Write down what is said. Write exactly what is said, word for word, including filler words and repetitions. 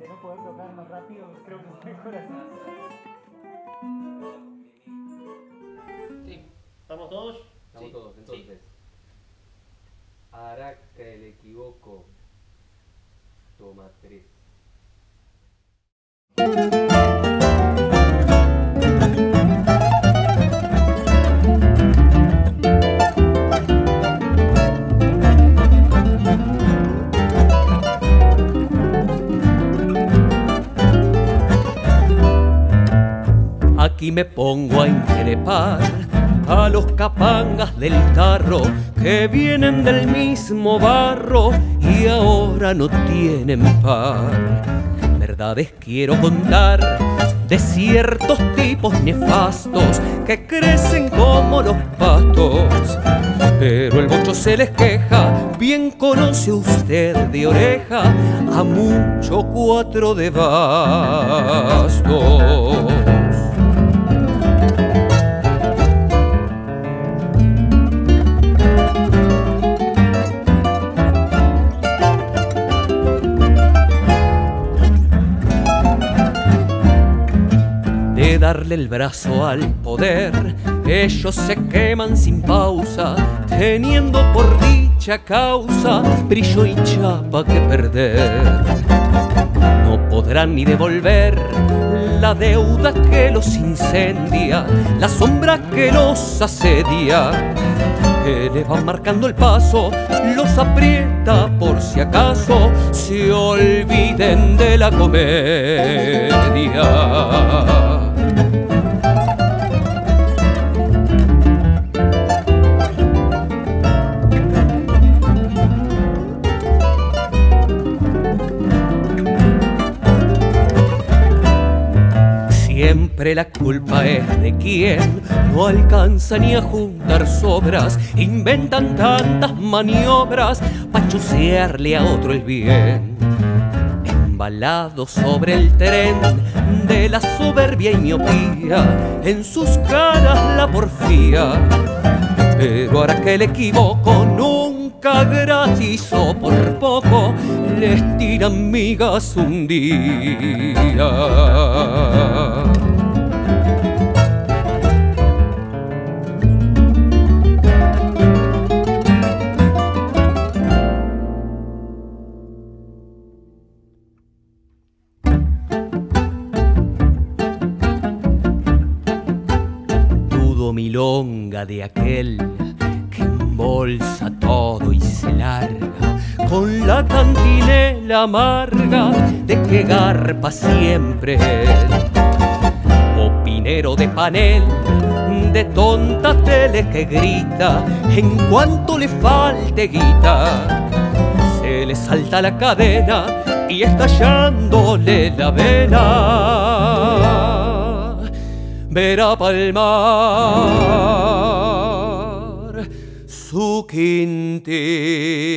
de no poder tocar más rápido, creo que es mejor así. Sí. ¿Estamos todos? Estamos sí. todos, entonces. Sí. Araca el equivoco. Toma tres. Aquí me pongo a increpar a los capangas del tarro, que vienen del mismo barro y ahora no tienen par. Verdades quiero contar de ciertos tipos nefastos que crecen como los pastos, pero el bocho se les queja. Bien conoce usted de oreja a mucho cuatro de bastos. De darle el brazo al poder, ellos se queman sin pausa, teniendo por dicha causa brillo y chapa que perder. No podrán ni devolver la deuda que los incendia, la sombra que los asedia, que les va marcando el paso, los aprieta por si acaso se olviden de la comedia. Siempre la culpa es de quien no alcanza ni a juntar sobras, inventan tantas maniobras para chusearle a otro el bien. Embalado sobre el tren de la soberbia y miopía, en sus caras la porfía, pero ahora que el equivoco nunca gratis o por poco les tiran migas un día. Milonga de aquel que embolsa todo y se larga con la cantinela amarga de que garpa siempre él. Opinero de panel, de tonta tele que grita en cuanto le falte guita, se le salta la cadena y estallándole la vena verá palmar su quintín.